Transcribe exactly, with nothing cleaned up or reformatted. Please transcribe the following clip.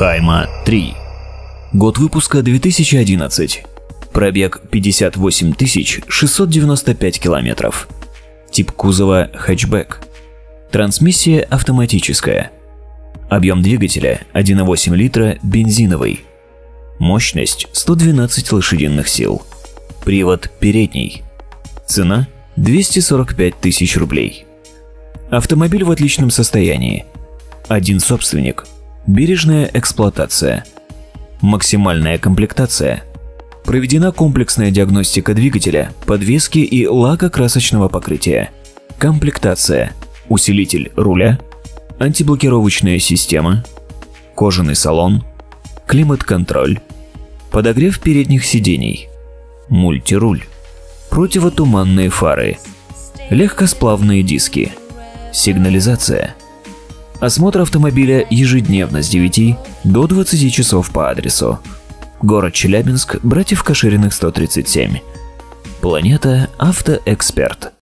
Хайма три. Год выпуска две тысячи одиннадцатый. Пробег пятьдесят восемь тысяч шестьсот девяносто пять километров. Тип кузова хэтчбэк. Трансмиссия автоматическая. Объем двигателя один и восемь литра бензиновый. Мощность сто двенадцать лошадиных сил. Привод передний. Цена двести сорок пять тысяч рублей. Автомобиль в отличном состоянии. Один собственник. Бережная эксплуатация. Максимальная комплектация. Проведена комплексная диагностика двигателя, подвески и лакокрасочного покрытия. Комплектация. Усилитель руля. Антиблокировочная система. Кожаный салон. Климат-контроль. Подогрев передних сидений. Мультируль. Противотуманные фары. Легкосплавные диски. Сигнализация. Осмотр автомобиля ежедневно с девяти до двадцати часов по адресу: город Челябинск, братьев Кашириных сто тридцать семь. Планета Авто Эксперт.